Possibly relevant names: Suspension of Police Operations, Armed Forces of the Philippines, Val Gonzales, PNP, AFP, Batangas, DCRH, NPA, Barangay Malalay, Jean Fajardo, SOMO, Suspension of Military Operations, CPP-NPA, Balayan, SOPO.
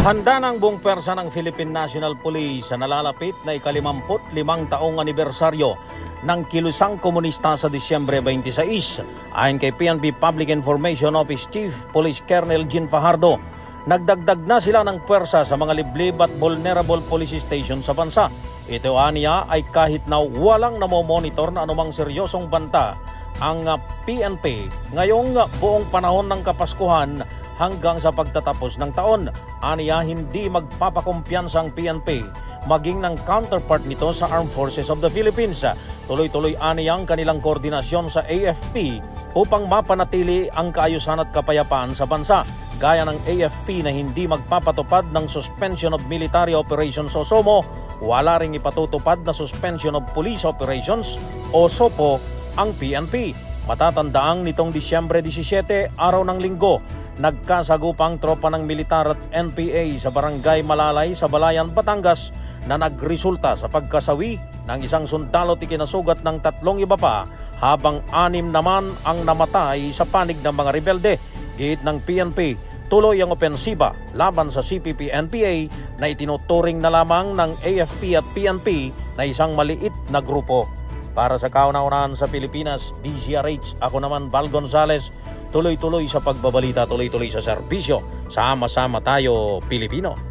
Handa ng buong pwersa ng Philippine National Police sa nalalapit na ika-55 taong anibersaryo ng kilusang komunista sa Disyembre 26. Ayon kay PNP Public Information Office Chief Police Colonel Jean Fajardo, nagdagdag na sila ng pwersa sa mga liblib at vulnerable police station sa bansa. Ito aniya ay kahit na walang namomonitor na anumang seryosong banta ang PNP ngayong buong panahon ng Kapaskuhan hanggang sa pagtatapos ng taon. Aniya hindi magpapakumpiyansa ang PNP maging ng counterpart nito sa Armed Forces of the Philippines. Tuloy-tuloy aniya ang kanilang koordinasyon sa AFP upang mapanatili ang kaayusan at kapayapaan sa bansa, gaya ng AFP na hindi magpapatupad ng Suspension of Military Operations o SOMO, wala ring ipatutupad na Suspension of Police Operations o SOPO ang PNP. Matatandaang nitong Disyembre 17, araw ng Linggo, nagkasagupang tropa ng militar at NPA sa Barangay Malalay sa Balayan, Batangas na nagresulta sa pagkasawi ng isang sundalo at ikinasugat ng 3 iba pa, habang 6 naman ang namatay sa panig ng mga rebelde. Giit ng PNP, tuloy ang opensiba laban sa CPP-NPA na itinuturing na lamang ng AFP at PNP na isang maliit na grupo. Para sa kauna-unahan sa Pilipinas, DCRH, ako naman Val Gonzales, tuloy-tuloy sa pagbabalita, tuloy-tuloy sa serbisyo. Sama-sama tayo, Pilipino.